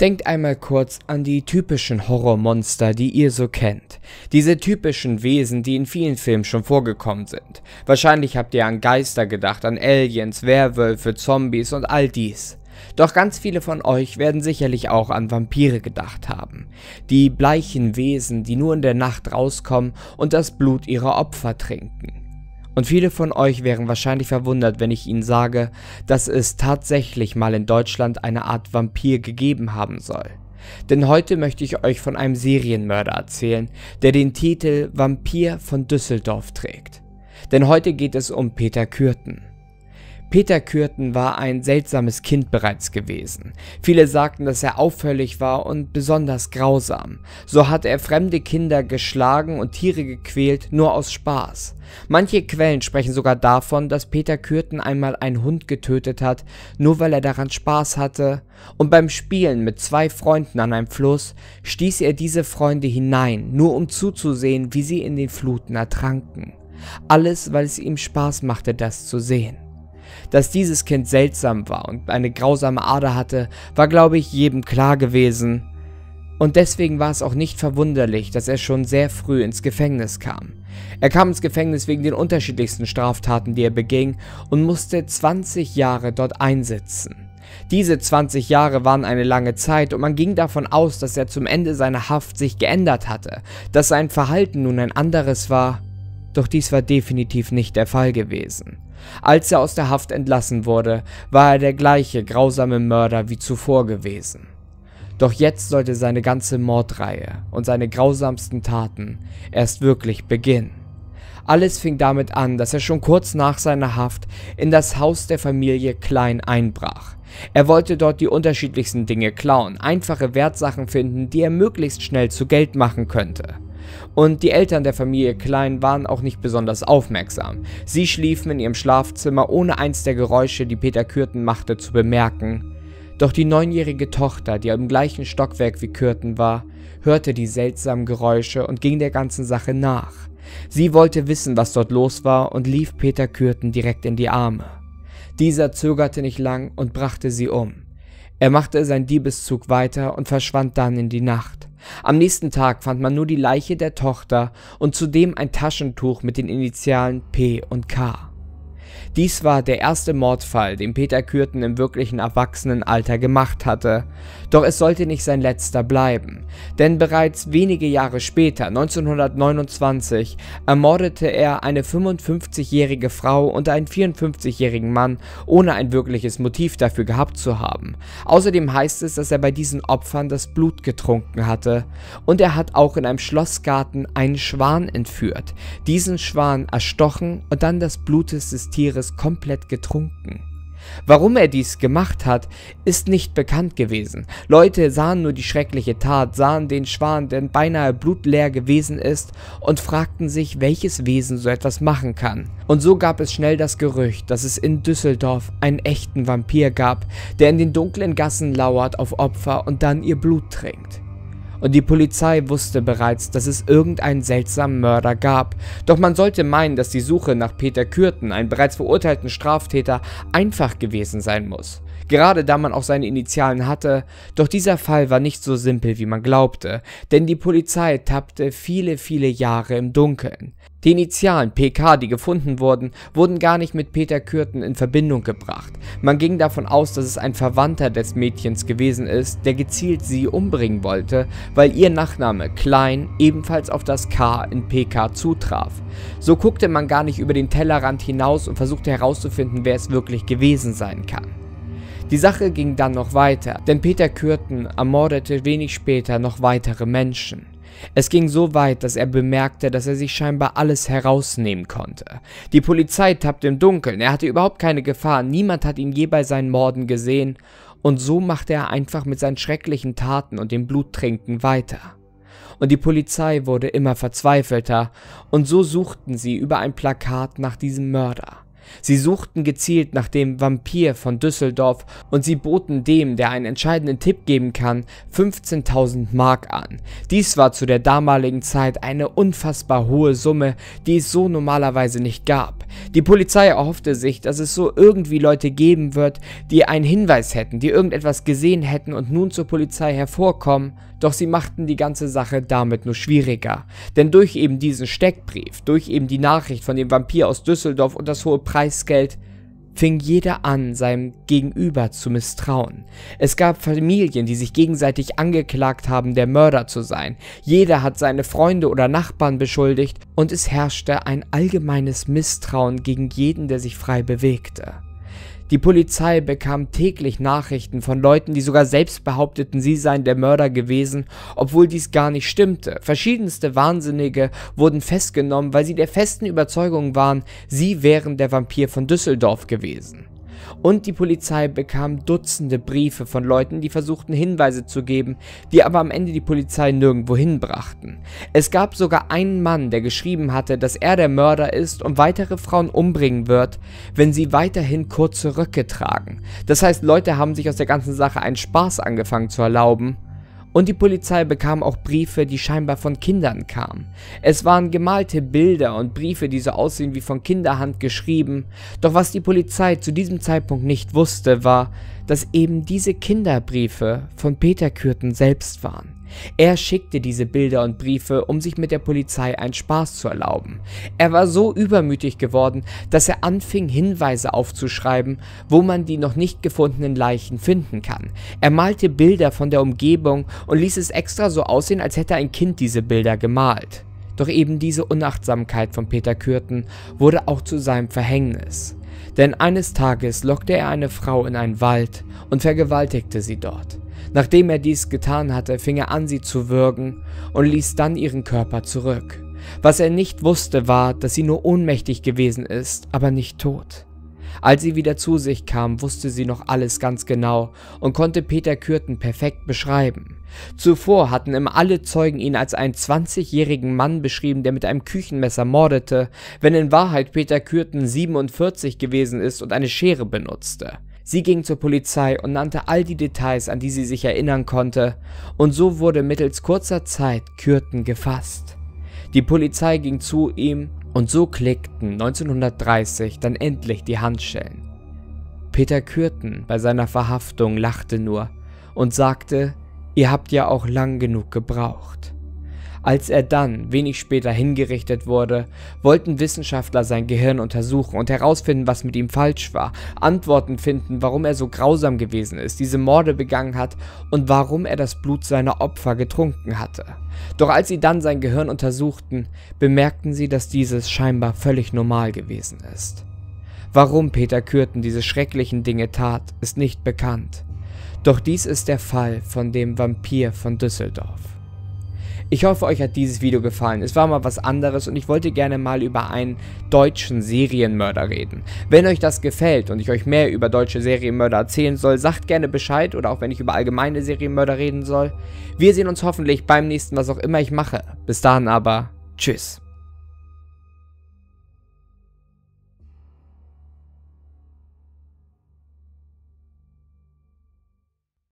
Denkt einmal kurz an die typischen Horrormonster, die ihr so kennt. Diese typischen Wesen, die in vielen Filmen schon vorgekommen sind. Wahrscheinlich habt ihr an Geister gedacht, an Aliens, Werwölfe, Zombies und all dies. Doch ganz viele von euch werden sicherlich auch an Vampire gedacht haben. Die bleichen Wesen, die nur in der Nacht rauskommen und das Blut ihrer Opfer trinken. Und viele von euch wären wahrscheinlich verwundert, wenn ich ihnen sage, dass es tatsächlich mal in Deutschland eine Art Vampir gegeben haben soll. Denn heute möchte ich euch von einem Serienmörder erzählen, der den Titel Vampir von Düsseldorf trägt. Denn heute geht es um Peter Kürten. Peter Kürten war ein seltsames Kind bereits gewesen. Viele sagten, dass er auffällig war und besonders grausam. So hat er fremde Kinder geschlagen und Tiere gequält, nur aus Spaß. Manche Quellen sprechen sogar davon, dass Peter Kürten einmal einen Hund getötet hat, nur weil er daran Spaß hatte. Und beim Spielen mit zwei Freunden an einem Fluss stieß er diese Freunde hinein, nur um zuzusehen, wie sie in den Fluten ertranken. Alles, weil es ihm Spaß machte, das zu sehen. Dass dieses Kind seltsam war und eine grausame Ader hatte, war, glaube ich, jedem klar gewesen. Und deswegen war es auch nicht verwunderlich, dass er schon sehr früh ins Gefängnis kam. Er kam ins Gefängnis wegen den unterschiedlichsten Straftaten, die er beging, und musste 20 Jahre dort einsitzen. Diese 20 Jahre waren eine lange Zeit und man ging davon aus, dass er zum Ende seiner Haft sich geändert hatte, dass sein Verhalten nun ein anderes war. Doch dies war definitiv nicht der Fall gewesen. Als er aus der Haft entlassen wurde, war er der gleiche grausame Mörder wie zuvor gewesen. Doch jetzt sollte seine ganze Mordreihe und seine grausamsten Taten erst wirklich beginnen. Alles fing damit an, dass er schon kurz nach seiner Haft in das Haus der Familie Klein einbrach. Er wollte dort die unterschiedlichsten Dinge klauen, einfache Wertsachen finden, die er möglichst schnell zu Geld machen könnte. Und die Eltern der Familie Klein waren auch nicht besonders aufmerksam. Sie schliefen in ihrem Schlafzimmer, ohne eins der Geräusche, die Peter Kürten machte, zu bemerken. Doch die 9-jährige Tochter, die im gleichen Stockwerk wie Kürten war, hörte die seltsamen Geräusche und ging der ganzen Sache nach. Sie wollte wissen, was dort los war, und lief Peter Kürten direkt in die Arme. Dieser zögerte nicht lang und brachte sie um. Er machte seinen Diebeszug weiter und verschwand dann in die Nacht. Am nächsten Tag fand man nur die Leiche der Tochter und zudem ein Taschentuch mit den Initialen P und K. Dies war der erste Mordfall, den Peter Kürten im wirklichen Erwachsenenalter gemacht hatte. Doch es sollte nicht sein letzter bleiben, denn bereits wenige Jahre später, 1929, ermordete er eine 55-jährige Frau und einen 54-jährigen Mann, ohne ein wirkliches Motiv dafür gehabt zu haben. Außerdem heißt es, dass er bei diesen Opfern das Blut getrunken hatte, und er hat auch in einem Schlossgarten einen Schwan entführt, diesen Schwan erstochen und dann das Blut des Tieres komplett getrunken. Warum er dies gemacht hat, ist nicht bekannt gewesen. Leute sahen nur die schreckliche Tat, sahen den Schwan, der beinahe blutleer gewesen ist, und fragten sich, welches Wesen so etwas machen kann. Und so gab es schnell das Gerücht, dass es in Düsseldorf einen echten Vampir gab, der in den dunklen Gassen lauert auf Opfer und dann ihr Blut trinkt. Und die Polizei wusste bereits, dass es irgendeinen seltsamen Mörder gab. Doch man sollte meinen, dass die Suche nach Peter Kürten, einem bereits verurteilten Straftäter, einfach gewesen sein muss. Gerade da man auch seine Initialen hatte. Doch dieser Fall war nicht so simpel, wie man glaubte. Denn die Polizei tappte viele, viele Jahre im Dunkeln. Die Initialen PK, die gefunden wurden, gar nicht mit Peter Kürten in Verbindung gebracht. Man ging davon aus, dass es ein Verwandter des Mädchens gewesen ist, der gezielt sie umbringen wollte, weil ihr Nachname Klein ebenfalls auf das K in PK zutraf. So guckte man gar nicht über den Tellerrand hinaus und versuchte herauszufinden, wer es wirklich gewesen sein kann. Die Sache ging dann noch weiter, denn Peter Kürten ermordete wenig später noch weitere Menschen. Es ging so weit, dass er bemerkte, dass er sich scheinbar alles herausnehmen konnte. Die Polizei tappte im Dunkeln, er hatte überhaupt keine Gefahr, niemand hat ihn je bei seinen Morden gesehen, und so machte er einfach mit seinen schrecklichen Taten und dem Bluttrinken weiter. Und die Polizei wurde immer verzweifelter, und so suchten sie über ein Plakat nach diesem Mörder. Sie suchten gezielt nach dem Vampir von Düsseldorf und sie boten dem, der einen entscheidenden Tipp geben kann, 15.000 Mark an. Dies war zu der damaligen Zeit eine unfassbar hohe Summe, die es so normalerweise nicht gab. Die Polizei erhoffte sich, dass es so irgendwie Leute geben wird, die einen Hinweis hätten, die irgendetwas gesehen hätten und nun zur Polizei hervorkommen, doch sie machten die ganze Sache damit nur schwieriger. Denn durch eben diesen Steckbrief, durch eben die Nachricht von dem Vampir aus Düsseldorf und das hohe Preisgeld, fing jeder an, seinem Gegenüber zu misstrauen. Es gab Familien, die sich gegenseitig angeklagt haben, der Mörder zu sein. Jeder hat seine Freunde oder Nachbarn beschuldigt und es herrschte ein allgemeines Misstrauen gegen jeden, der sich frei bewegte. Die Polizei bekam täglich Nachrichten von Leuten, die sogar selbst behaupteten, sie seien der Mörder gewesen, obwohl dies gar nicht stimmte. Verschiedenste Wahnsinnige wurden festgenommen, weil sie der festen Überzeugung waren, sie wären der Vampir von Düsseldorf gewesen. Und die Polizei bekam Dutzende Briefe von Leuten, die versuchten Hinweise zu geben, die aber am Ende die Polizei nirgendwo hinbrachten. Es gab sogar einen Mann, der geschrieben hatte, dass er der Mörder ist und weitere Frauen umbringen wird, wenn sie weiterhin kurze Röcke tragen. Das heißt, Leute haben sich aus der ganzen Sache einen Spaß angefangen zu erlauben. Und die Polizei bekam auch Briefe, die scheinbar von Kindern kamen. Es waren gemalte Bilder und Briefe, die so aussehen wie von Kinderhand geschrieben. Doch was die Polizei zu diesem Zeitpunkt nicht wusste, war, dass eben diese Kinderbriefe von Peter Kürten selbst waren. Er schickte diese Bilder und Briefe, um sich mit der Polizei einen Spaß zu erlauben. Er war so übermütig geworden, dass er anfing, Hinweise aufzuschreiben, wo man die noch nicht gefundenen Leichen finden kann. Er malte Bilder von der Umgebung und ließ es extra so aussehen, als hätte ein Kind diese Bilder gemalt. Doch eben diese Unachtsamkeit von Peter Kürten wurde auch zu seinem Verhängnis. Denn eines Tages lockte er eine Frau in einen Wald und vergewaltigte sie dort. Nachdem er dies getan hatte, fing er an, sie zu würgen und ließ dann ihren Körper zurück. Was er nicht wusste, war, dass sie nur ohnmächtig gewesen ist, aber nicht tot. Als sie wieder zu sich kam, wusste sie noch alles ganz genau und konnte Peter Kürten perfekt beschreiben. Zuvor hatten immer alle Zeugen ihn als einen 20-jährigen Mann beschrieben, der mit einem Küchenmesser mordete, wenn in Wahrheit Peter Kürten 47 gewesen ist und eine Schere benutzte. Sie ging zur Polizei und nannte all die Details, an die sie sich erinnern konnte, und so wurde mittels kurzer Zeit Kürten gefasst. Die Polizei ging zu ihm und so klickten 1930 dann endlich die Handschellen. Peter Kürten bei seiner Verhaftung lachte nur und sagte, ihr habt ja auch lang genug gebraucht. Als er dann, wenig später, hingerichtet wurde, wollten Wissenschaftler sein Gehirn untersuchen und herausfinden, was mit ihm falsch war, Antworten finden, warum er so grausam gewesen ist, diese Morde begangen hat und warum er das Blut seiner Opfer getrunken hatte. Doch als sie dann sein Gehirn untersuchten, bemerkten sie, dass dieses scheinbar völlig normal gewesen ist. Warum Peter Kürten diese schrecklichen Dinge tat, ist nicht bekannt. Doch dies ist der Fall von dem Vampir von Düsseldorf. Ich hoffe, euch hat dieses Video gefallen. Es war mal was anderes und ich wollte gerne mal über einen deutschen Serienmörder reden. Wenn euch das gefällt und ich euch mehr über deutsche Serienmörder erzählen soll, sagt gerne Bescheid oder auch wenn ich über allgemeine Serienmörder reden soll. Wir sehen uns hoffentlich beim nächsten, was auch immer ich mache. Bis dahin aber, tschüss.